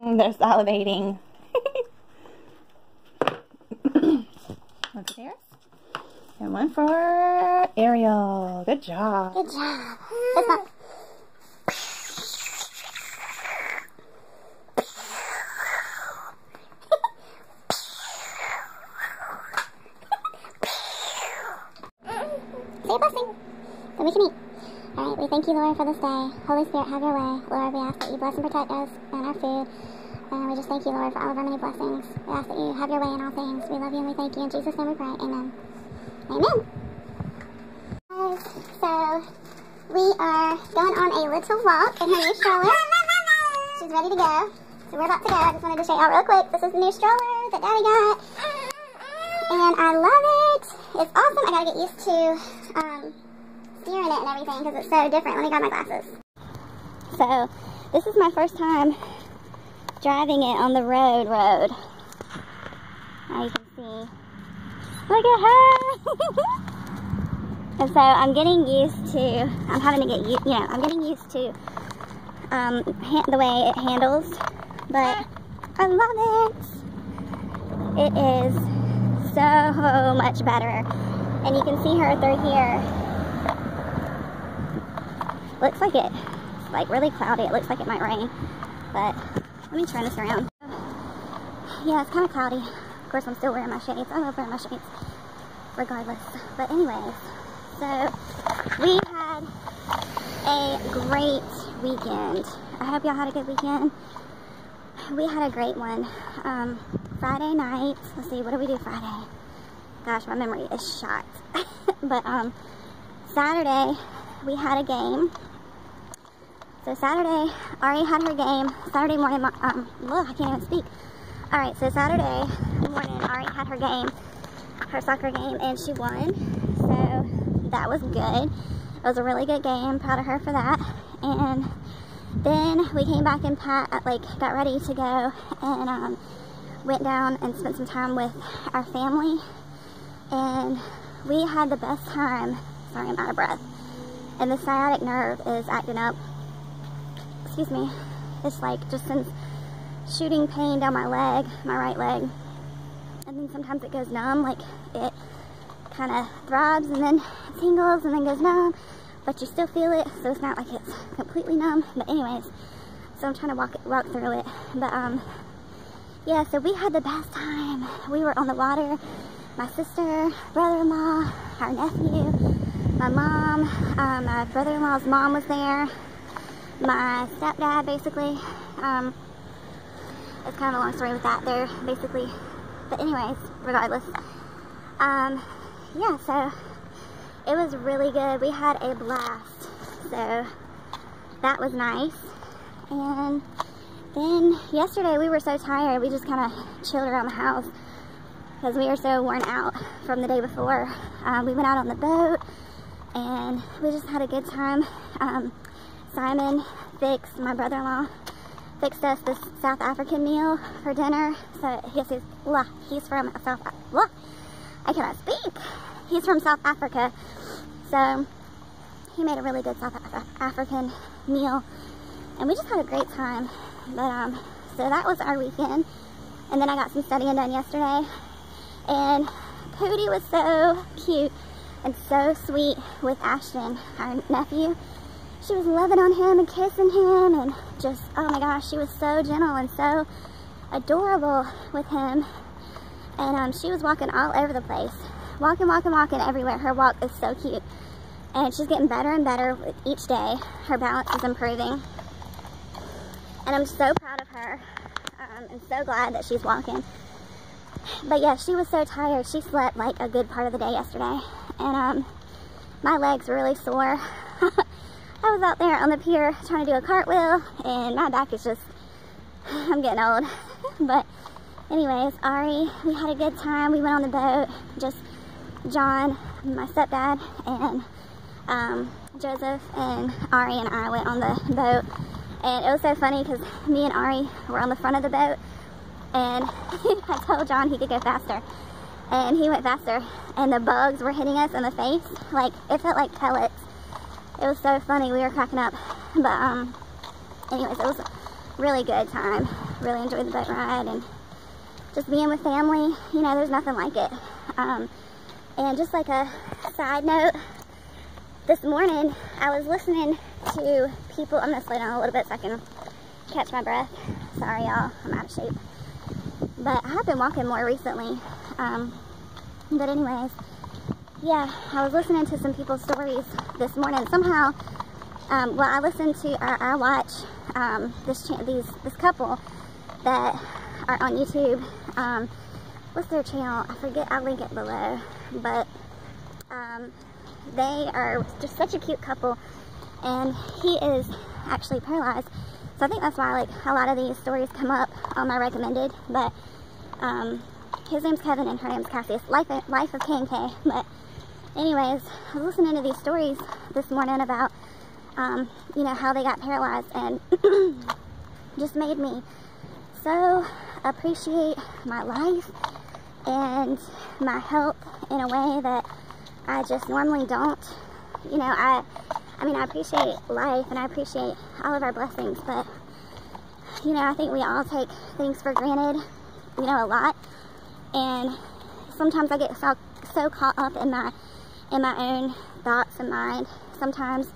They're salivating. Look at theirs. And one for Ariel. Good job. Good job. Good luck. Say a blessing so we can eat. All right, we thank you, Lord, for this day. Holy Spirit, have your way. Lord, we ask that you bless and protect us and our food. And we just thank you, Lord, for all of our many blessings. We ask that you have your way in all things. We love you and we thank you. In Jesus' name we pray. Amen. Amen. So, we are going on a little walk in her new stroller. She's ready to go. So we're about to go. I just wanted to show y'all real quick. This is the new stroller that Daddy got. And I love it. It's awesome. I gotta get used to steering it and everything because it's so different. Let me grab my glasses. So, this is my first time driving it on the road. Now you can see. Look at her! And so I'm getting used to, I'm getting used to the way it handles, but I love it. It is so much better. And you can see her through here. Looks like it's like really cloudy. It looks like it might rain, but let me turn this around. Yeah, it's kind of cloudy. Of course, I'm still wearing my shades. I love wearing my shades regardless. But anyways, so we had a great weekend. I hope y'all had a good weekend. We had a great one. Friday night, let's see, what did we do Friday? Gosh, my memory is shot. But Saturday, we had a game. So Saturday, Ari had her game. Saturday morning, look, I can't even speak. All right, so Saturday morning, Ari had her game, her soccer game, and she won. So that was good. It was a really good game. Proud of her for that. And then we came back and Pat, like, got ready to go and went down and spent some time with our family. And we had the best time. Sorry, I'm out of breath. And the sciatic nerve is acting up. Excuse me. It's like just since shooting pain down my leg, my right leg, and then sometimes it goes numb, like it kind of throbs and then tingles and then goes numb, but you still feel it, so it's not like it's completely numb, but anyways, so I'm trying to walk through it, but yeah, so we had the best time. We were on the water, my sister, brother-in-law, our nephew, my mom, my brother-in-law's mom was there, my stepdad basically, it's kind of a long story with that there, basically. But anyways, regardless. Yeah, so it was really good. We had a blast. So that was nice. And then yesterday we were so tired. We just kind of chilled around the house because we were so worn out from the day before. We went out on the boat and we just had a good time. Simon fixed, my brother-in-law, fixed us this South African meal for dinner. So he's from South Africa. I cannot speak. He's from South Africa. So he made a really good South African meal. And we just had a great time. But so that was our weekend. And then I got some studying done yesterday. And Pootie was so cute and so sweet with Ashton, our nephew. She was loving on him and kissing him and just, oh my gosh, she was so gentle and so adorable with him. And she was walking all over the place. Walking, walking, walking everywhere. Her walk is so cute. And she's getting better and better with each day. Her balance is improving. And I'm so proud of her. I'm so glad that she's walking. But yeah, she was so tired. She slept like a good part of the day yesterday. And my legs were really sore. I was out there on the pier trying to do a cartwheel, and my back is just, I'm getting old. But anyways, Ari, we had a good time. We went on the boat, just John, my stepdad, and Joseph and Ari and I went on the boat. And it was so funny because me and Ari were on the front of the boat, and I told John he could go faster. And he went faster, and the bugs were hitting us in the face. Like, it felt like pellets. It was so funny. We were cracking up. But anyways, it was a really good time. really enjoyed the boat ride and just being with family. You know, there's nothing like it. And just like a side note, this morning I was listening to people. I'm going to slow down a little bit so I can catch my breath. Sorry, y'all. I'm out of shape. But I have been walking more recently. But anyways, yeah, I was listening to some people's stories this morning. Somehow, well, I listened to, I watch this couple that are on YouTube. What's their channel? I forget. I'll link it below. But they are just such a cute couple, and he is actually paralyzed. So I think that's why like a lot of these stories come up on my recommended, but his name's Kevin and her name's Cassius. Life of K&K. But anyways, I was listening to these stories this morning about you know, how they got paralyzed, and just made me so appreciate my life and my health in a way that I just normally don't. You know, I mean, I appreciate life and I appreciate all of our blessings, but, you know, I think we all take things for granted, you know, a lot. And sometimes I get so caught up in my own thoughts and mind sometimes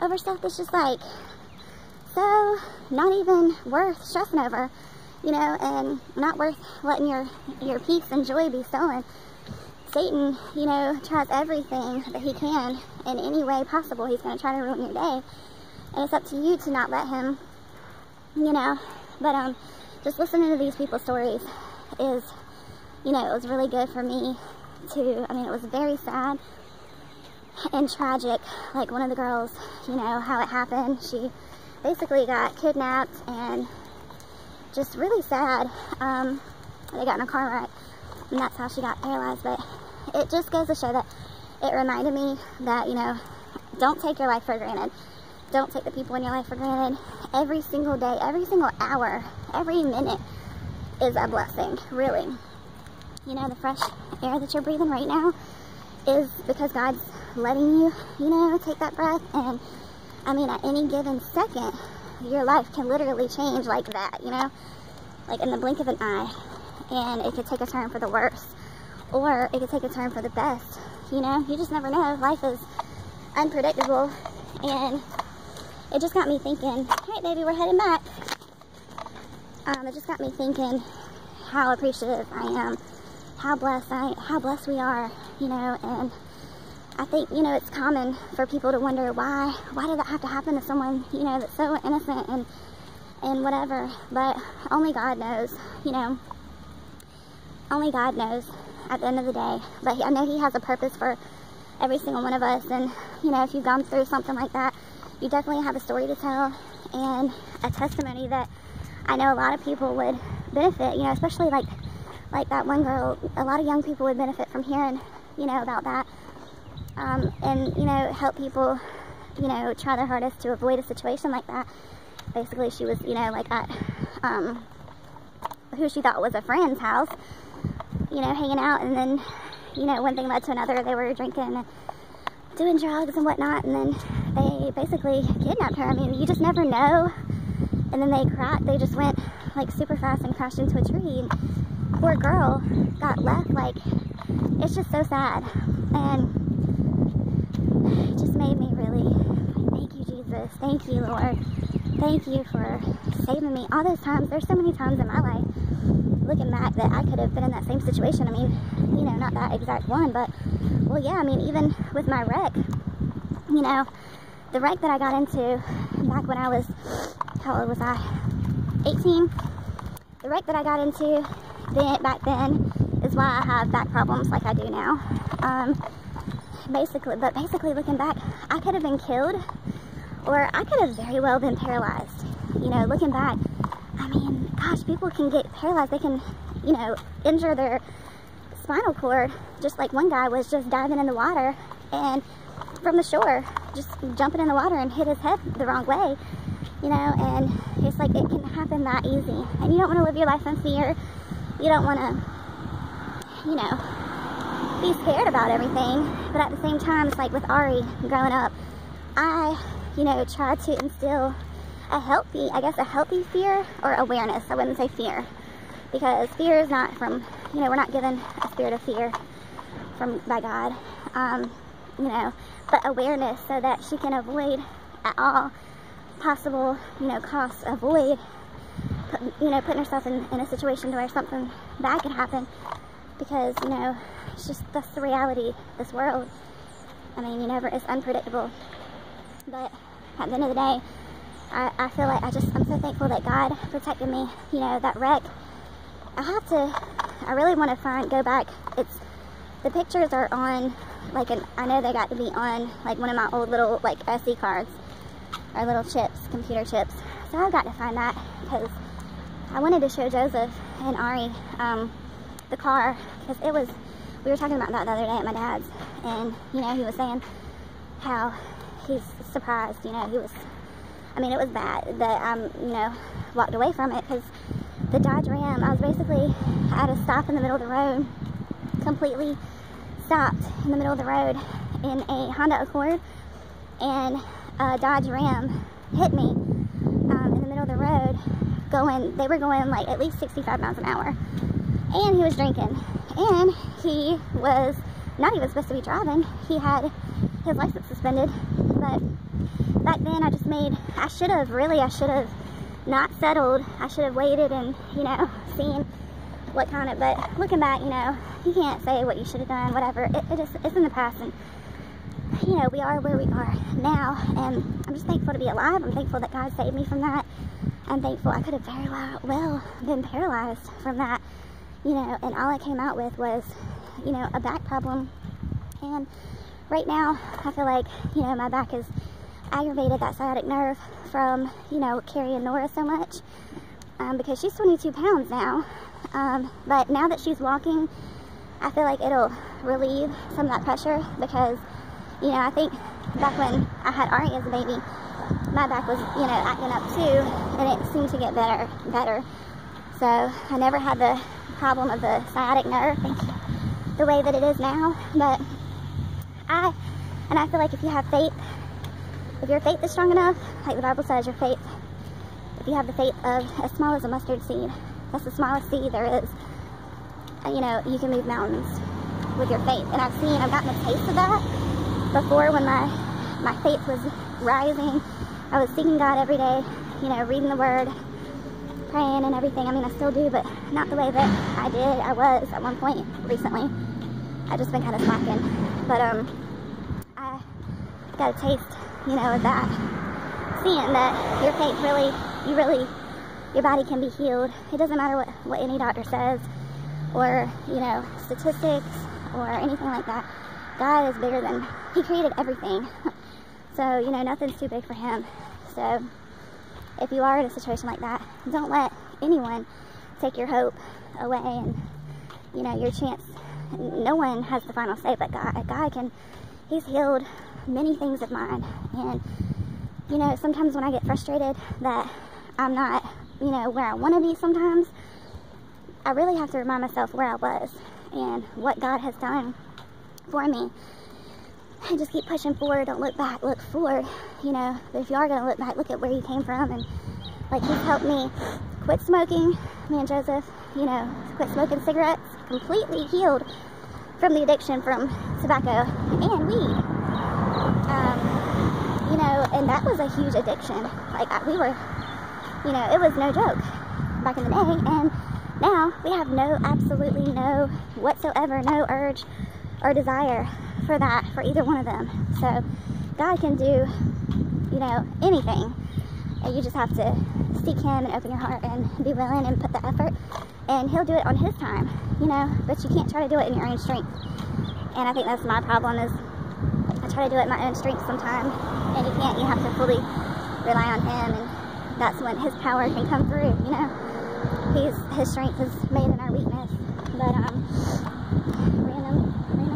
over stuff that's just like so not even worth stressing over, you know, and not worth letting your peace and joy be stolen. Satan, you know, tries everything that he can in any way possible. He's going to try to ruin your day. And it's up to you to not let him, you know. But just listening to these people's stories is, you know, it was really good for me to, I mean, it was very sad and tragic. Like one of the girls, you know, how it happened. She basically got kidnapped and just really sad. They got in a car wreck, and that's how she got paralyzed. But it just goes to show that it reminded me that, you know, don't take your life for granted. Don't take the people in your life for granted. Every single day, every single hour, every minute is a blessing, really. You know, the fresh air that you're breathing right now is because God's letting you, you know, take that breath. And, I mean, at any given second, your life can literally change like that, you know, like in the blink of an eye. And it could take a turn for the worse, or it could take a turn for the best. You know, you just never know. Life is unpredictable, and it just got me thinking, hey, baby, we're heading back. It just got me thinking how appreciative I am, how blessed we are, you know. And I think, you know, it's common for people to wonder why did that have to happen to someone, you know, that's so innocent and whatever. But only God knows, you know. Only God knows at the end of the day. But I know he has a purpose for every single one of us. And, you know, if you've gone through something like that, you definitely have a story to tell and a testimony that I know a lot of people would benefit, you know, especially like that one girl. A lot of young people would benefit from hearing, you know, about that. And, you know, help people, you know, try their hardest to avoid a situation like that. Basically, she was, you know, like at who she thought was a friend's house, you know, hanging out, and then, you know, one thing led to another. They were drinking and doing drugs and whatnot, and then they basically kidnapped her. I mean, you just never know. And then they just went like super fast and crashed into a tree, and poor girl got left. Like, it's just so sad, and it just made me really, thank you, Jesus, thank you, Lord, thank you for saving me. All those times, there's so many times in my life looking back that I could have been in that same situation. I mean, you know, not that exact one, but, well, yeah, I mean, even with my wreck, you know, the wreck that I got into back when I was, how old was I? 18. The wreck that I got into back then is why I have back problems like I do now. Basically looking back, I could have been killed, or I could have very well been paralyzed. You know, looking back, I mean, gosh, people can get paralyzed. They can, you know, injure their spinal cord. Just like one guy was just diving in the water, and from the shore, just jumping in the water and hit his head the wrong way, you know. And it's like, it can happen that easy. And you don't want to live your life in fear. You don't want to, you know, be scared about everything. But at the same time, it's like with Ari growing up, I, you know, tried to instill a healthy fear or awareness. I wouldn't say fear, because fear is not from, we're not given a spirit of fear by God, but awareness, so that she can avoid at all possible, costs, avoid, putting herself in a situation where something bad could happen, because, it's just, that's the reality of this world. I mean, it's unpredictable, but at the end of the day, I feel like I'm so thankful that God protected me, that wreck. I really want to go back. The pictures are on, I know they got to be on, one of my old little, SD cards, or little chips, computer chips, so I've got to find that, because I wanted to show Joseph and Ari, the car, because we were talking about that the other day at my dad's, and, he was saying how he's surprised, it was bad that walked away from it, because the Dodge Ram, I was basically at a stop in the middle of the road, completely stopped in the middle of the road, in a Honda Accord, and a Dodge Ram hit me in the middle of the road, they were going at least 65 miles an hour, and he was drinking, and he was not even supposed to be driving. He had his license suspended, but back then I should have not settled. I should have waited and, seen what kind of, but looking back, you can't say what you should have done, whatever. It's in the past, and, we are where we are now, and I'm just thankful to be alive. I'm thankful that God saved me from that. I'm thankful I could have very well been paralyzed from that, and all I came out with was, a back problem, and right now I feel like, my back is aggravated, that sciatic nerve, from, carrying Nora so much, because she's 22 pounds now, but now that she's walking, I feel like it'll relieve some of that pressure, because, I think back when I had Ari as a baby, my back was, acting up too, and it seemed to get better, so I never had the problem of the sciatic nerve, the way that it is now, but I feel like if you have faith, if your faith is strong enough, the Bible says, your faith, if you have the faith of as small as a mustard seed, that's the smallest seed there is, you can move mountains with your faith, and I've gotten a taste of that before, when my faith was rising, I was seeking God every day, reading the Word, praying and everything. I still do, but not the way that I was at one point recently. I've just been kind of slacking, but, I got a taste, of that, seeing that your faith really, your body can be healed. It doesn't matter what any doctor says, or, statistics, or anything like that. God is bigger than, He created everything, so, nothing's too big for Him, so, if you are in a situation like that, don't let anyone take your hope away, and, your chance. No one has the final say but God. God can, He's healed many things of mine, and, sometimes when I get frustrated that I'm not, where I want to be sometimes, I really have to remind myself where I was, and what God has done for me, and just keep pushing forward, don't look back, look forward, but if you are going to look back, look at where you came from, and, He's helped me quit smoking, me and Joseph, quit smoking cigarettes, completely healed from the addiction from tobacco and weed, and that was a huge addiction, we were, it was no joke back in the day, and now we have no urge or desire for that, for either one of them, so God can do, anything, and you just have to seek Him and open your heart and be willing and put the effort, and He'll do it on His time, but you can't try to do it in your own strength, and I think that's my problem, is I try to do it in my own strength sometimes, and you have to fully rely on Him, and that's when His power can come through, His strength is made in our weakness, but, random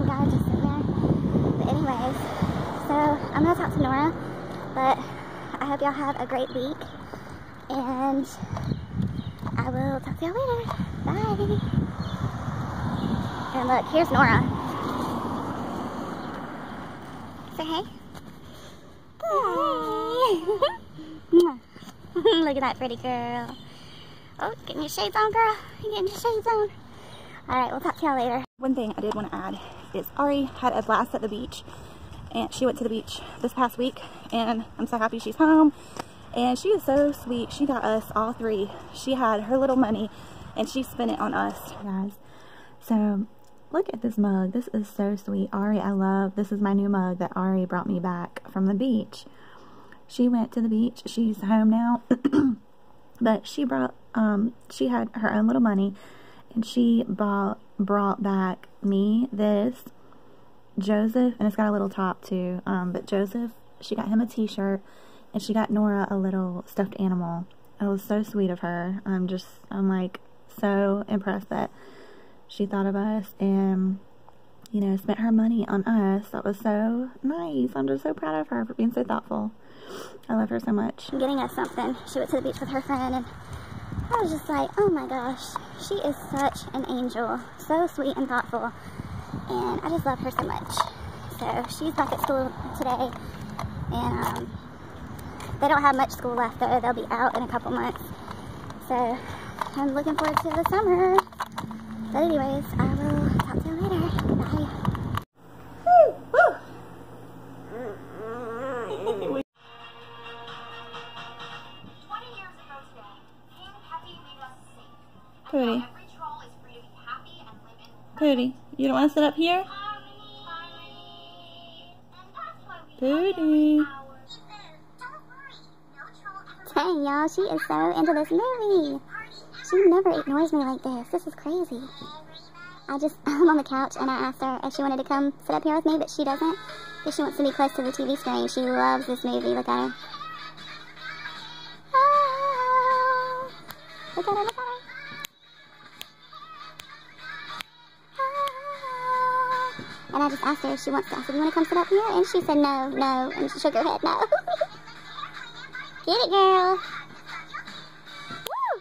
guy just in there, but anyways, so I'm going to talk to Nora, but I hope y'all have a great week, and I will talk to y'all later. Bye! And look, here's Nora. Say hey. Hey! Look at that pretty girl. Oh, getting your shades on, girl. You're getting your shades on. All right, we'll talk to y'all later. One thing I did want to add is Ari had a blast at the beach, and she went to the beach this past week, and I'm so happy she's home. And she is so sweet. She got us all three. She had her little money, and she spent it on us. Guys, so look at this mug. This is so sweet. Ari, I love. This is my new mug that Ari brought me back from the beach. She went to the beach. She's home now. But she brought, she had her own little money, and she brought back me this, Joseph, and it's got a little top too, but Joseph, she got him a t-shirt, and she got Nora a little stuffed animal. It was so sweet of her. I'm like so impressed that she thought of us and, you know, spent her money on us. That was so nice. I'm just so proud of her for being so thoughtful. I love her so much. Getting us something. She went to the beach with her friend, and I was just like, oh my gosh, she is such an angel. So sweet and thoughtful, and I just love her so much. So she's back at school today, and they don't have much school left though. They'll be out in a couple months. So I'm looking forward to the summer. But anyways, I will talk to you later. Bye. Woo! Woo! Pooty. Pooty, you don't want to sit up here? Pooty. Dang, y'all, she is so into this movie. She never ignores me like this. This is crazy. I'm on the couch, and I asked her if she wanted to come sit up here with me, but she doesn't, because she wants to be close to the TV screen. She loves this movie. Look at her. Oh. Look at her, look at her. And I just asked her if she wants to, I said, you want to come sit up here? And she said, no, no. And she shook her head, no. Get it, girl. Woo!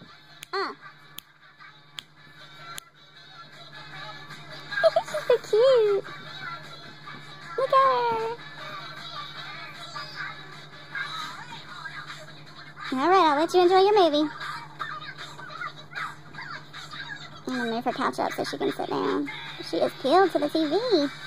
She's so cute. Look at her. All right, I'll let you enjoy your movie. I'm going to move her couch up so she can sit down. She is peeled to the TV.